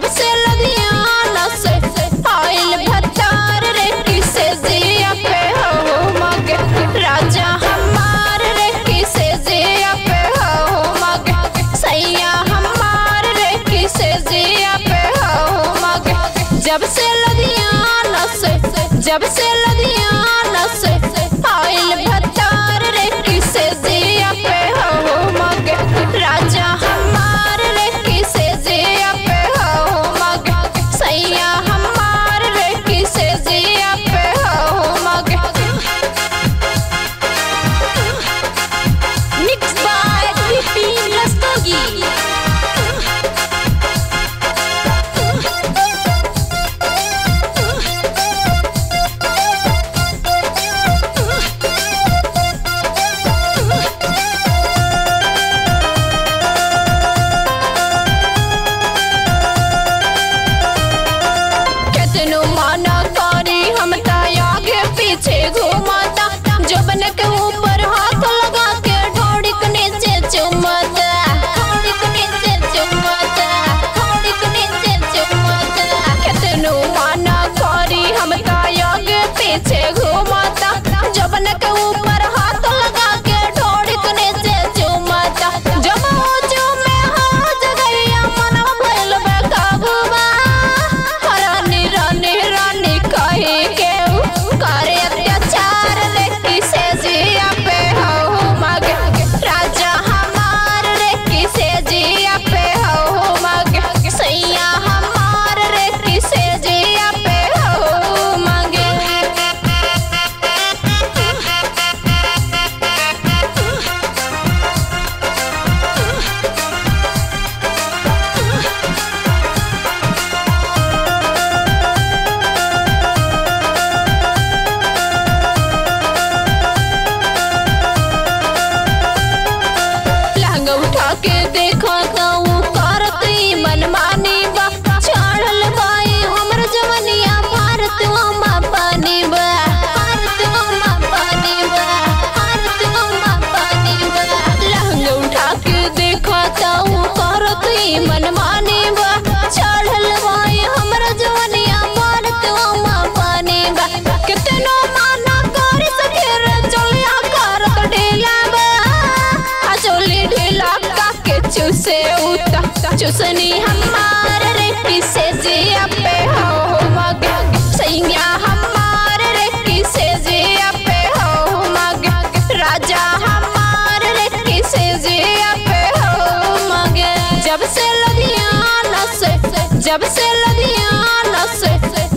सबसे लुधियाना से आइल भतार रे किसे जिया पे हो मगे राजा हमार रे किसे जिया पे हो मगे सैया हमार रे किसे जिया पे हो मगे जब से लुधियाना से आइल भतार रे किसे जिया पे हो मगे राजा हमार रे किसे जिया पे हो मगे सैया हमार रे किसे जिया पे हो मगे मिक्स बाय विपिन रस्तोगी। चुसनी हमार रे किसे जिया पे हो मगे सैया हमार रे किसे जिया पे हो मगे राजा हमार रे किसे जिया पे हो मगे जब से लुधियाना से